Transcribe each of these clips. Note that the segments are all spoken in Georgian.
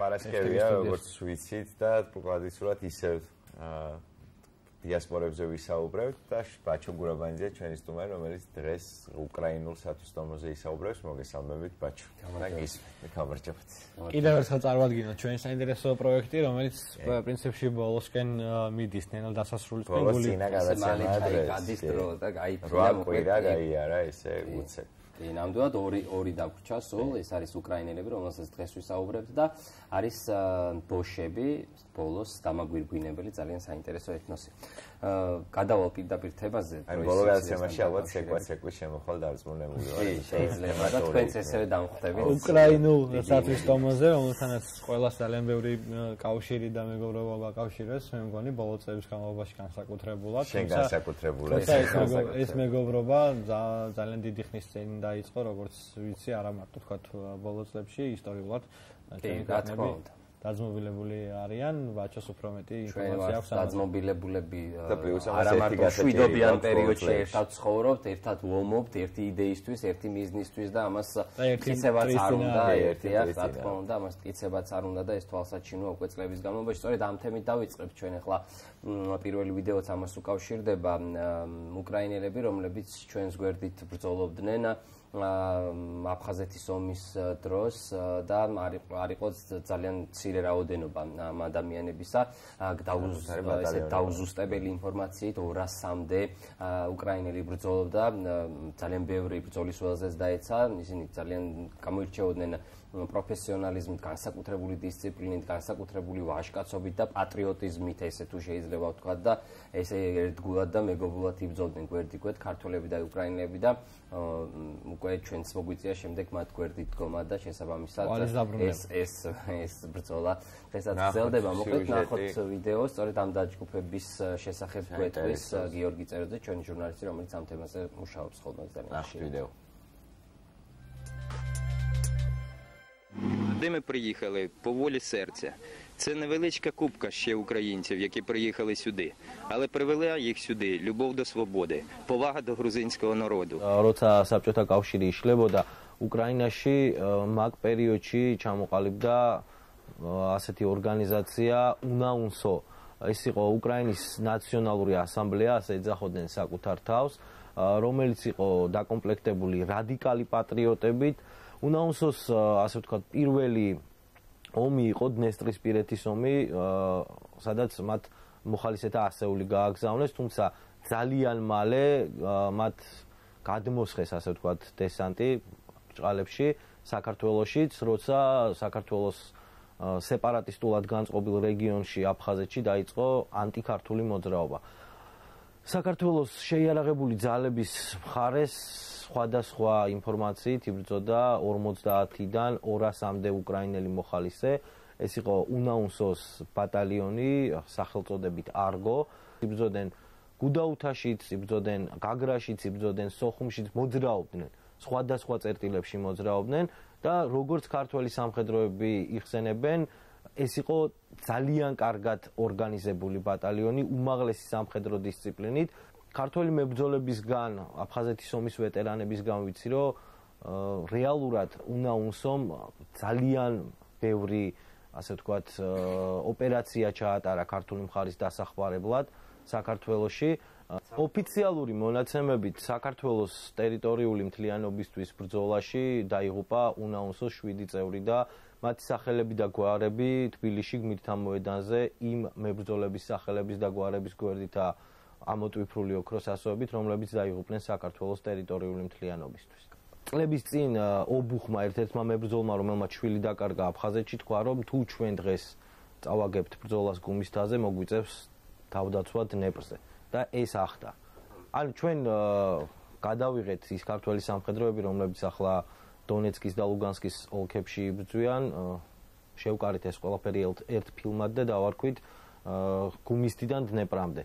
პარასკევია, როგორც ვიცით და ტრადიციულად ისევ დიასპორებზე ვისაუბრებთ და ბაჩო გურაბანიძე ჩვენი სტუმარი, რომელიც დღეს უკრაინულ სათვისტომოზე ისაუბრებს. მოგესალმებით ბაჩო. გამარჯობთ. კიდევ ერთხელ წარვადგინოთ ჩვენი საინტერესო პროექტი, რომელიც პრინციპში ბოლოსკენ მიდის ნენოდასასრულისკენ გული. გადის დრო და გაიფრინდა მოკლედ. ნამდვილად ორი დაგვრჩა სულ, ეს არის უკრაინელები, რომელსაც დღეს ვისაუბრებთ და არის ბოშები, ბოლოს დამაგვირგვინებელი ძალიან საინტერესო ეთნოსი. გადავალ პირდაპირ თემაზე. ბოლო გადაცემაში ალბათ სეკვი-სეკვი შემოხვალ დარწმუნებული ვარ. შეიძლება და თქვენც ესევე დამხვდებით. უკრაინულ სათვისტომოზე, რომელთანაც ყველას ძალიან ბევრი კავშირი და მეგობრობა გვაკავშირებს, მე მგონი ბოლო წლების განმავლობაში განსაკუთრებულად. შენ განსაკუთრებულად. ეს მეგობრობა ძალიან დიდი ხნის წინ დაიწყო, როგორც ვიცი, არა მარტო თქვათ ბოლო წლებში ისტორიულად დაძმობილებული არიან, ბაჩოს უფრო მეტი ინფორმაცია აქვს. დაძმობილებულები არა მარტო შვიდობიან პერიოდში ერთად ცხოვრობთ, ერთად ვამობთ, ერთი იდეისთვის, ერთი მიზნისთვის და ამას მტკიცებაც არ უნდა, რა თქმა უნდა, ამას მტკიცებაც არ უნდა და ეს თვალსაჩინოა უკვე წლების განმავლობაში. სწორედ ამ თემით დავიწყებთ ჩვენ ახლა. პირველი ვიდეოც ამას უკავშირდება. უკრაინელები, რომლებიც ჩვენს გვერდით ბრძოლობდნენ აფხაზეთის ომის დროს და არისო ძალიან მცირე რაოდენობა ადამიანებისა, დაუზუსტებელი ინფორმაციით 200-მდე უკრაინელი ბრძოლობდა, ძალიან ბევრი ბრძოლის ველზეც დაეცა, ისინი ძალიან გამოირჩეოდნენ პროფესიონალიზმით, განსაკუთრებული დისციპლინით, განსაკუთრებული ვაჟკაცობით და პატრიოტიზმით, ესე თუ შეიძლება ვთქვა და ესე ერთგულად და მეგობრულად იბრძოდნენ გვერდიგვერდ ქართველები და უკრაინელები და უკვე ჩვენც მოგვიწია შემდეგ მათ გვერდით დგომა და შესაბამისად ეს ბრძოლა დღესაც გრძელდება. მოკლედ ნახოთ ვიდეო, სწორედ ამ დაჯგუფების შესახებ გვეტყვის გიორგი წეროძე, ჩვენი ჟურნალისტი, რომელიც ამ თემაზე მუშაობს ხოლმე ძალიან. Де ми приїхали? По волі серця. Це невеличка купка ще українців, які приїхали сюди. Але привела їх сюди любов до свободи, повага до грузинського народу. Роца сапчота кавшири ишლებода უკრაინაში მაგ პერიოდში ჩამოყალიბდა ასეთი ორგანიზაცია უნაუნსო. ეს იყო უკრაინის ნაციონალური ასამბლეა, ასე ეძახოდნენ საკუთარ თავს, რომელიც იყო დაკომპლექტებული რადიკალი პატრიოტებით. უნაუნსოს, ასე ვთქვათ, პირველი ომი იყო დნესტრისპირეთის ომი, სადაც მათ მოხალისეთა ასეული გააგზავნეს, თუმცა ძალიან მალე მათ გადმოსხეს, ასე ვთქვათ, დესანტი ჭყალებში, საქართველოშიც, როცა საქართველოს სეპარატისტულად განწყობილ რეგიონში, აფხაზეთში დაიწყო ანტიქართული მოძრაობა. საქართველოს შეიარაღებული ძალების მხარეს სხვადასხვა ინფორმაციით იბრძოდა 50-დან 200-მდე უკრაინელი მოხალისე. ეს იყო უნაუნსოს ბატალიონი, სახელწოდებით არგო. იბრძოდნენ გუდაუთაშიც, იბრძოდნენ გაგრაშიც, იბრძოდნენ სოხუმშიც, მოძრაობდნენ. სხვადასხვა წერტილებში მოძრაობდნენ და როგორც ქართველი სამხედროები იხსენებენ, ეს იყო ძალიან კარგად ორგანიზებული ბატალიონი, უმაღლესი სამხედრო დისციპლინით. ქართველი მებრძოლებისგან, აფხაზეთის ომის ვეტერანებისგან ვიცი, რომ რეალურად უნაუნსომ ძალიან ბევრი, ასე ვთქვათ, ოპერაცია ჩაატარა ქართული მხარის დასახმარებლად საქართველოში. ოფიციალური მონაცემებით საქართველოს ტერიტორიული მთლიანობისთვის ბრძოლაში დაიღუპა უნაუნსოს 7 წევრი და მათი სახელები და გვარები თბილისში გმირთან მოედანზე იმ მებრძოლების სახელების და გვარების გვერდითა ამოტვიფრული ოქროსასოებით, რომლებიც დაიღუპნენ საქართველოს ტერიტორიული მთლიანობისთვის. წლების წინ ობუხმა ერთ-ერთმა მებრძოლმა, რომელმაც შვილი დაკარგა აფხაზეთში, თქვა, რომ თუ ჩვენ დღეს წავაგებთ ბრძოლას გუმისთაზე, მოგვიწევს თავდაცვა დნეპრზე. და ეს ახდა. ან ჩვენ გადავიღეთ ის ქართველი სამხედროები, რომლებიც ახლა დონეცკის და ლუგანსკის ოლქებში იბრძვიან, შევკარით ეს ყველაფერი ერთ ფილმად და დავარქვით გუმისთიდან დნეპრამდე.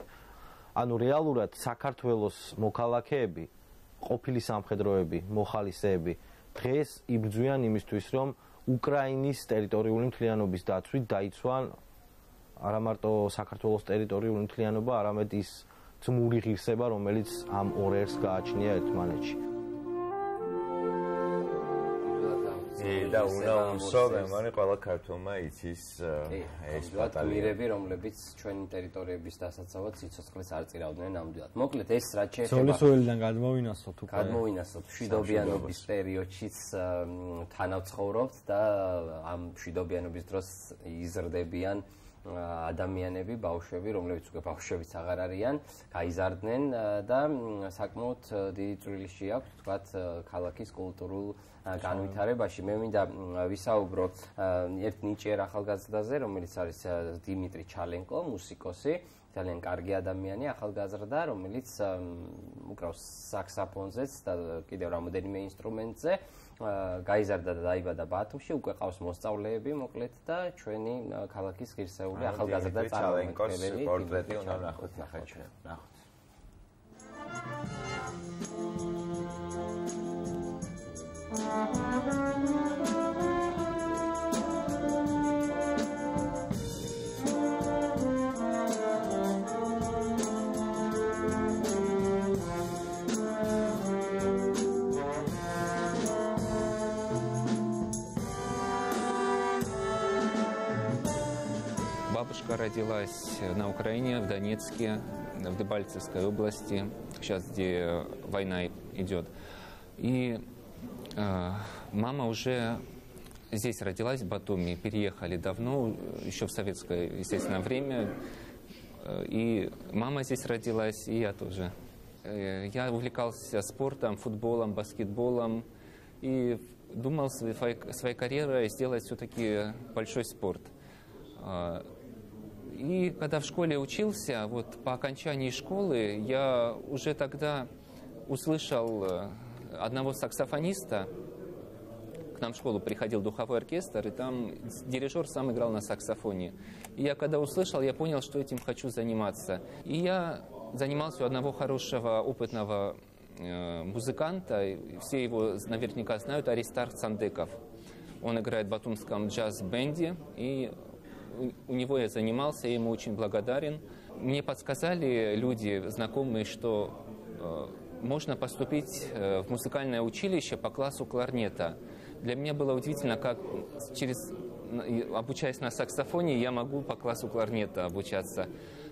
ანუ რეალურად საქართველოს მოქალაქეები, ყოფილი სამხედროები, მოხალისეები დღეს იბრძვიან იმისთვის, რომ უკრაინის ტერიტორიული მთლიანობის დაცვით დაიცვან არა მარტო საქართველოს ტერიტორიული მთლიანობა, არამედ ის ძმური ღირსება, რომელიც ამ ორ ერს გააჩნია ერთმანეთში. да, уна усове, мане кала картулма ицис ეს ბატალიონები, რომლებიც ჩვენი ტერიტორიების დასაცავად სიცოცხლეს არ წირავდნენ ნამდვილად. მოკლედ ეს რაც შეიძლება სოლიძველიდან გადმოვინასოთ უკვე. Გადმოვინასოთ შვიდობიანობის პერიოდშიც თანავცხოვრობთ და ამ შვიდობიანობის დროს იზრდებიან ადამიანები, ბავშვები, რომლებიც უკვე ბავშვებიც აღარ არიან, გაიზარდნენ და საკმაოდ დიდი წვლილი აქვს თქვათ ქალაქის კულტურულ განვითარებაში. მე მინდა ვისაუბრო ერთ ნიჭიერ ახალგაზრდაზე, რომელიც არის დიმიტრი ჩალენკო, მუსიკოსი, ძალიან კარგი ადამიანი, ახალგაზრდა, რომელიც უკრავს საქსაფონზეც და კიდევ რამოდენიმე ინსტრუმენტზე. Გაიზარდა და დაიბადა ბათუმში, უკვე ყავს მოსწავლეები, მოკლედ და ჩვენი ქალაქის ღირსეული ახალგაზრდა წარმომადგენელი პორტრეტი უნდა ნახოთ, ნახოთ. Бабушка родилась на Украине, в Донецке, в Дебальцевской области, сейчас где война идет. И мама уже здесь родилась, в Батуми, переехали давно, еще в советское, естественно, время. И мама здесь родилась, и я тоже. Я увлекался спортом, футболом, баскетболом и думал своей карьерой сделать все-таки большой спорт. И когда в школе учился, вот по окончании школы, я уже тогда услышал одного саксофониста. К нам в школу приходил духовой оркестр, и там дирижер сам играл на саксофоне. И я когда услышал, я понял, что этим хочу заниматься. И я занимался у одного хорошего, опытного музыканта. Все его наверняка знают, Аристарх Сандыков. Он играет в батумском джаз-бенде, и у него я занимался, я ему очень благодарен. Мне подсказали люди, знакомые, что можно поступить в музыкальное училище по классу кларнета. Для меня было удивительно, как обучаясь на саксофоне, я могу по классу кларнета обучаться.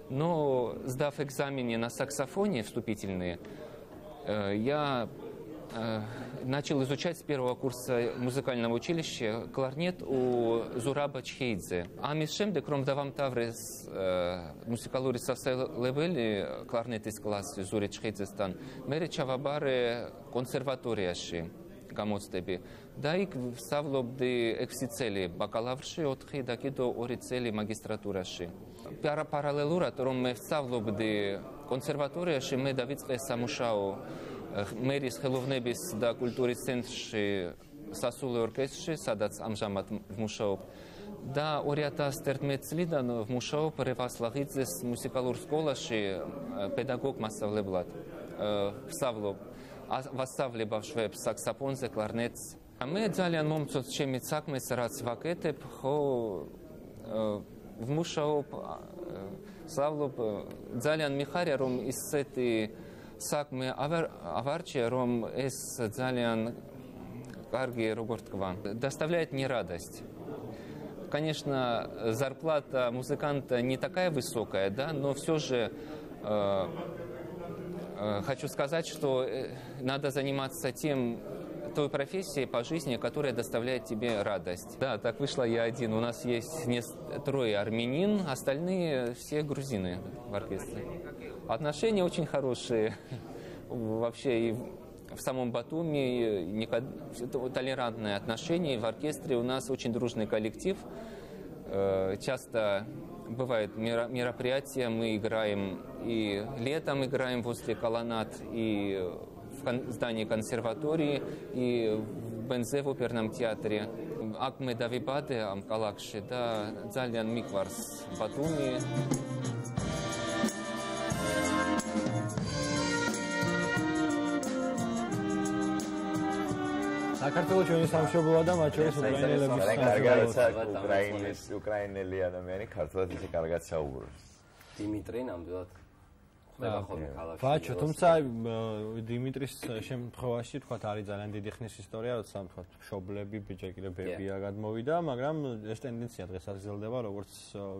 Но сдав экзамены на саксофоне вступительные, я начал изучать с первого курса музыкального училища кларнет у Зураба Чхейдзе. Амис шемде кром давам таврес музыкалури савсай левели кларнетис классы Зури Чхейдзестан. Мэри чавабары консерваторияши гамоцтеби. Да и савлобды эксицели бакалаврши от хейдаки до орицели магистратураши. Пара параллелура тором мэ савлобды консерваторияши мэ давидская самушау. Мэри ხელოვნების და კულტურის ცენტრში სასულე ორკესტრში, სადაც ამჟამად ვმუშაობ. და 2011 წლიდან ვმუშაობ რევასლაღიძის მუსიკალურ სკოლაში პედაგოგ-მასწავლებლად. ვსწავლობ, ვასწავლებ საქსოფონზე, კლარნეტს. მე ძალიან მომწონს ჩემი საქმე, რაც ვაკეთებ, ხო ვმუშაობ, ვსწავლობ. ძალიან მიხარია, რომ ისეთი საქმე ავარჩია, რომ ეს ძალიან კარგი როგორც თქვა. Доставляет мне радость. Конечно, зарплата музыканта не такая высокая, да, но все же хочу сказать, что надо заниматься той профессией по жизни, которая доставляет тебе радость. Да, так вышло, я один. У нас есть трое армянин, остальные все грузины в оркестре. Отношения очень хорошие. Вообще и в самом Батуми толерантные отношения. В оркестре у нас очень дружный коллектив. Часто бывают мероприятия, мы играем и летом играем возле колоннад, и в здании консерватории, и в Бензе в оперном театре. Акме Давибаде, Амкалакши, да, Дзальян Микварс, Батуми. საქართველოს ჩვენი სამშობლო ადამა, ჩვენს უკრაინელებს გარდა უკრაინელი ადამიანი ქართულად ისე კარგად საუბრობს. დიმიტრი ნამდვილად Бачу, тумცა დიმიტრის შემთხვევაში თქვა არის ძალიან დიდი ხნის ისტორია, როცა თქვა შობლები, ბიჭაკირებებია გადმოვიდა, მაგრამ ეს ტენდენცია დღესაც გრძელდება, როგორც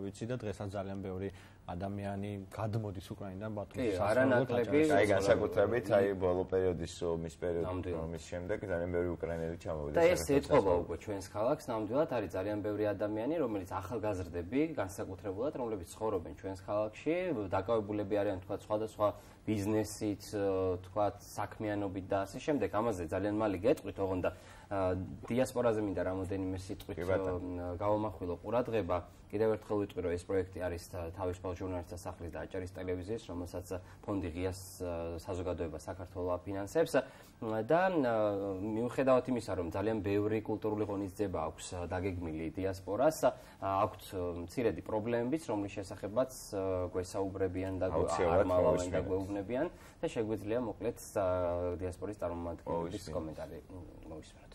ვიცი და დღესაც ძალიან ბევრი ადამიანი გადმოდის უკრაინიდან ბათუმში. არანაკლები, აი განსაკუთრებით, აი ბოლო პერიოდის ომის პერიოდი, ომის შემდეგ ძალიან ბევრი უკრაინელი ჩამოვიდა. და ეს ეთყობა უკვე ჩვენს ქალაქს, ნამდვილად არის ძალიან ბევრი ადამიანი, რომელიც ახალგაზრდები, განსაკუთრებულად, რომლებიც ცხოვრობენ ჩვენს ქალაქში, დაკავებულები არიან თქვა სხვადასხვა ბიზნესით, თქვა საქმიანობით და ასე შემდეგ. ამაზე ძალიან მალე გეტყვით, ოღონდ დიასპორაზე მინდა რამოდენიმე სიტყვით გავამახვილო ყურადღება. Კიდევ ერთხელ ვიტყვი, რომ ეს პროექტი არის თავისუფალ ჟურნალისტთა სახლის და აჭარის ტელევიზიის, რომელსაც ფონდი ღიას საზოგადოება საქართველო აფინანსებს და მიუხედავად იმისა, რომ ძალიან ბევრი კულტურული ღონისძიება აქვს დაგეგმილი დიასპორას, აქვს მცირედი პრობლემებიც, რომლის შესახებაც გვესაუბრებიან და ამალავენ და გვეუბნებიან და შეგვიძლია მოკლედ დიასპორის წარმომადგენლების კომენტარი მოვისმინოთ.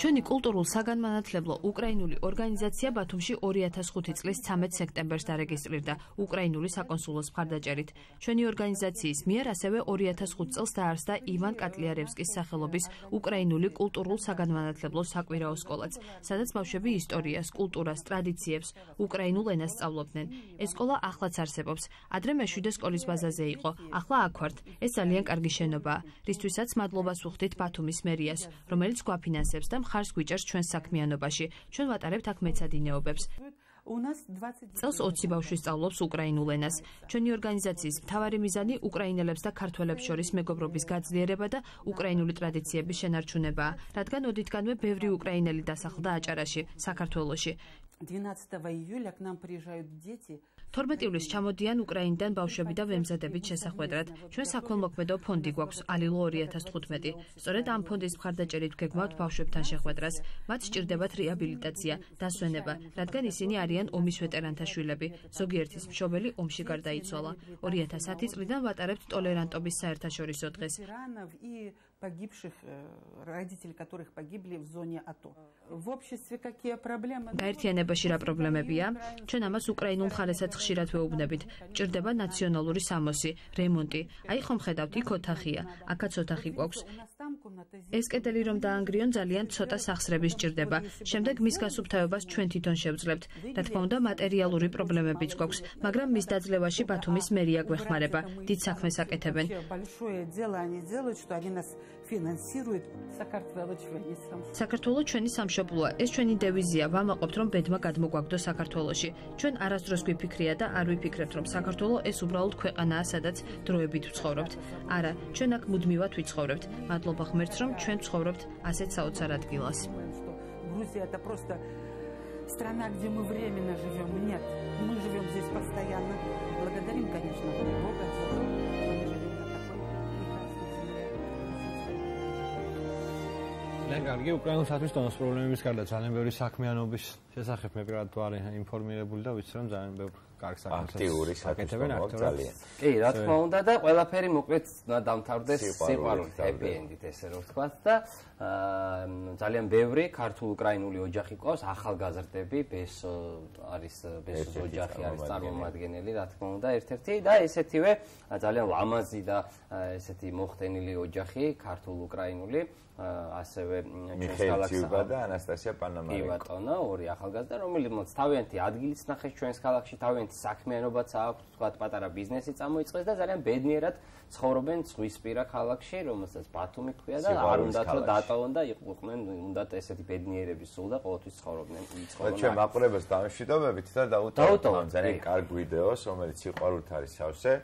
Ჩვენი კულტურულ საგანმანათლებლო უკრაინული ორგანიზაცია ბათუმში 2005 წლის 13 სექტემბერს დარეგისტრირდა უკრაინული საკონსულოს მხარდაჭერით. Ჩვენი ორგანიზაციის მიერ ასევე 2005 წელს დაარსდა ივან კატლიარევსკის სახელობის უკრაინული კულტურულ საგანმანათლებლო საკვირაო სკოლაც, სადაც ბავშვები ისტორიას, კულტურას, ტრადიციებს, უკრაინულ ენას სწავლობდნენ. ეს სკოლა ახლაც არსებობს. ადრე მე7 სკოლის ბაზაზე იყო, ახლა აქ ვართ. ეს ძალიან კარგი შენობაა, რისთვისაც მადლობას ვუხდით ბათუმის მერიას. Რომელიც გვაფინანსებს და მხარს გვიჭერს ჩვენს საქმიანობაში, ჩვენ ვატარებთ აქ მეცადინეობებს. Წელს 20 ბავშვი სწავლობს უკრაინულ ენას. Ჩვენი ორგანიზაციის მთავარი მიზანი უკრაინელებს და ქართველებს შორის მეგობრობის გაძლიერება და უკრაინული ტრადიციების შენარჩუნებაა, რადგან ოდითგანვე ბევრი უკრაინელი დასახლდა აჭარაში, საქართველოში. 12 июля к нам приезжают дети. 12 ივლისს ჩამოდიან უკრაინიდან ბავშვები და ვემზადებით შესახვედრად. Ჩვენ საქველმოქმედო ფონდი გვაქვს ალილო 2015. სწორედ ამ ფონდის მხარდაჭერით გეგმავთ ბავშვებთან შეხვედრას. მათ სჭირდებათ რეაბილიტაცია, დასვენება, რადგან ისინი არიან ომის ვეტერანთა შვილები. ზოგიერთის მშობელი ომში გარდაიცვალა. 2010 წლიდან ვატარებთ ტოლერანტობის საერთაშორისო დღეს. Погибших, родители которых погибли в зоне АТО. В обществе какие проблемы? Გაერთიანება შირა პრობლემებია. Ჩვენ ამას უკრაინულ ხალხსაც ხშირად ვეუბნებით. ჭირდება ნაციონალური სამოსი, რემონტი. Აი ხომ ხედავთ, იქ ოთახია, აქაც ოთახი გვაქვს. ეს კედელი რომ დაანგრიონ, ძალიან ცოტა სახსრების ჭირდება. შემდეგ მის გასუფთავებას ჩვენ თვითონ შევძლებთ. Რა თქმა უნდა, მატერიალური პრობლემებიც გვაქვს, მაგრამ მის დაძლევაში ბათუმის მერია გვეხმარება. დიდ საქმეს აკეთებენ. Финансирует საქართველოს ჩვენი სამშობლოა. საქართველოს ჩვენი სამშობლოა. ეს ჩვენი დევიზია. ვამაყობთ, რომ ბედმა გადმოგვაგდოს საქართველოში. ჩვენ არასდროს გვიფიქრია და არ ვიფიქრებთ, რომ საქართველო ეს უბრალოდ ქვეყანაა, სადაც დროებით ვცხოვრობთ. არა, ჩვენ აქ მუდმივად ვიცხოვრებთ. მადლობა ღმერთს, რომ ჩვენ ვცხოვრობთ ასეთ საოცარ ადგილას. Грузия это просто страна, где мы временно живем. Нет, мы живем здесь постоянно. Благодарим, конечно, Бога за то. Კარგი, უკრაინელსათვის დონოს პრობლემების გარდა ძალიან ბევრი საქმიანობის შესახებ მე პირადად ვარ ინფორმირებული და ვიცი რომ ძალიან ბევრი კარგი საქმიანობას აკეთებენ აქტიურად. კი, რა თქმა უნდა და ყველაფერი მოკლედ დამთავრდეს სიყვარულით, happy end-ით ესე რომ ვთქვათ და ძალიან ბევრი ქართულ-უკრაინული ოჯახი ყავს, ახალგაზრდები, ბესოს ოჯახი არის წარმომადგენელი, რა თქმა უნდა, ერთ-ერთი და ესეთივე ძალიან ლამაზი და ესეთი მოხდენილი ოჯახი ქართულ-უკრაინული ასევე ჩესკალაქსა და ანასტასია პანამარიკო. ბატონო, ორი ახალგაზრდა, რომელმაც თავიანთი ადგილიც ნახეს ჩვენს ქალაქში, თავიანთი საქმიანობაც აქვს, თქვა პატარა ბიზნესი წამოიწყეს და ძალიან ბედნიერად ცხოვრობენ ზღვისპირა ქალაქში, რომელსაც ბათუმი ჰქვია და არ უნდათ რომ დატოვონ და იყვნენ, უნდათ ესეთი ბედნიერები სულ და ყოველთვის ცხოვრობდნენ. ჩვენ მაყურებელს დავშიდობებით და დავუტოვებთ ძალიან კარგ ვიდეოს, რომელიც სიყვარულით არის სავსე.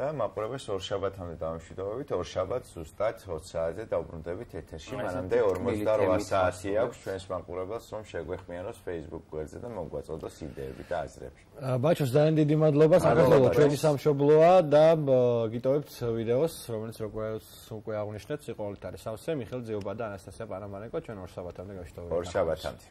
და მაყურებელს ორშაბათამდე დავამშვიდობებით, ორშაბათს ზუსტად 20 საათზე დავბრუნდებით ეთერში, მანამდე 48 საათი აქვს ჩვენს მაყურებელს, რომ შეგვეხმიანოს Facebook გვერდზე და მომგვაწოდოს იდეები და აზრები. ბაჭო, ძალიან დიდი მადლობა, საქართველო ჩვენი სამშობლოა და გიტოვებთ ვიდეოს, რომელიც როგორც უკვე აღნიშნეთ, სიყვარულით არის სავსე, მიხეილ ძიობა და ანასტასია პანამარიკო, ჩვენ ორშაბათამდე გავშტოვებთ. ორშაბათამდე.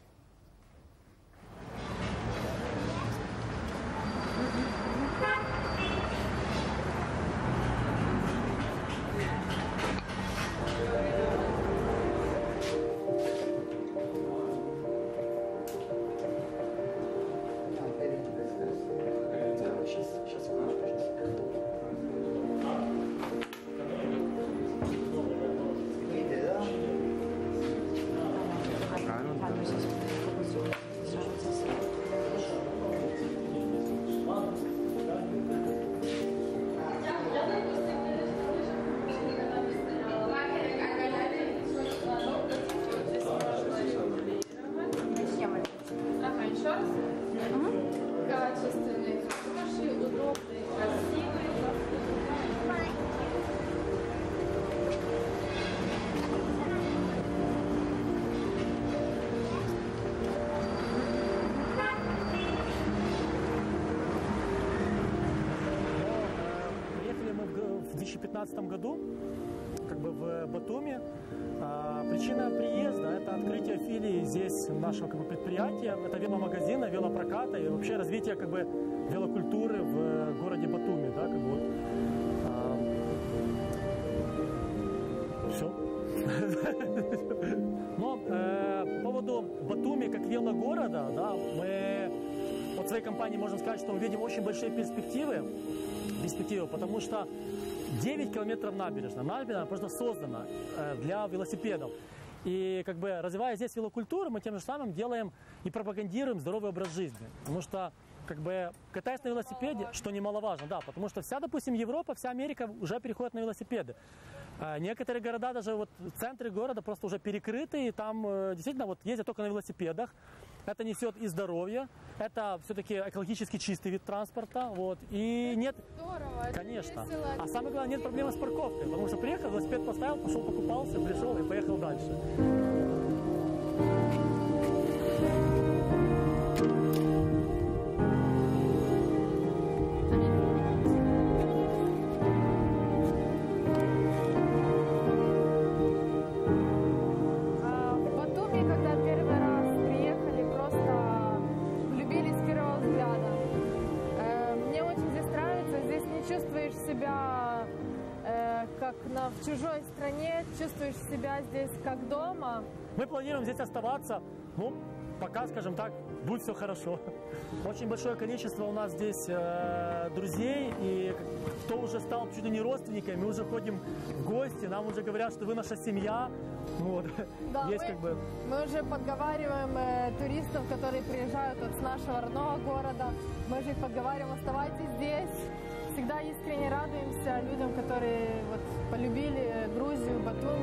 2015 году в Батуми. Причина приезда — это открытие филии здесь нашего предприятия, это веломагазина, велопроката и вообще развитие велокультуры в городе Батуми. Все. Но по поводу Батуми как велогорода, мы от своей компании можем сказать, что мы видим очень большие перспективы, потому что 9 километров набережной. Набережная просто создана для велосипедов. И развивая здесь велокультуру, мы тем же самым делаем и пропагандируем здоровый образ жизни. Потому что катаясь на велосипеде, что немаловажно, потому что вся, допустим, Европа, вся Америка уже переходит на велосипеды. Некоторые города, даже в центре города, просто уже перекрыты, и там действительно ездят только на велосипедах. Это несет и здоровье, это все-таки экологически чистый вид транспорта, и это нет... Здорово, конечно. Весело. А самое главное, нет проблемы с парковкой, потому что приехал, велосипед поставил, пошел покупался, пришел и поехал дальше. В чужой стране, чувствуешь себя здесь как дома. Мы планируем здесь оставаться, пока, скажем так, будет все хорошо. Очень большое количество у нас здесь друзей, и кто уже стал чуть ли не родственниками, мы уже ходим в гости, нам уже говорят, что вы наша семья. Да, есть мы уже подговариваем туристов, которые приезжают с нашего родного города, мы же их подговариваем, оставайтесь здесь. Всегда искренне радуемся людям, которые полюбили Грузию, Батуми.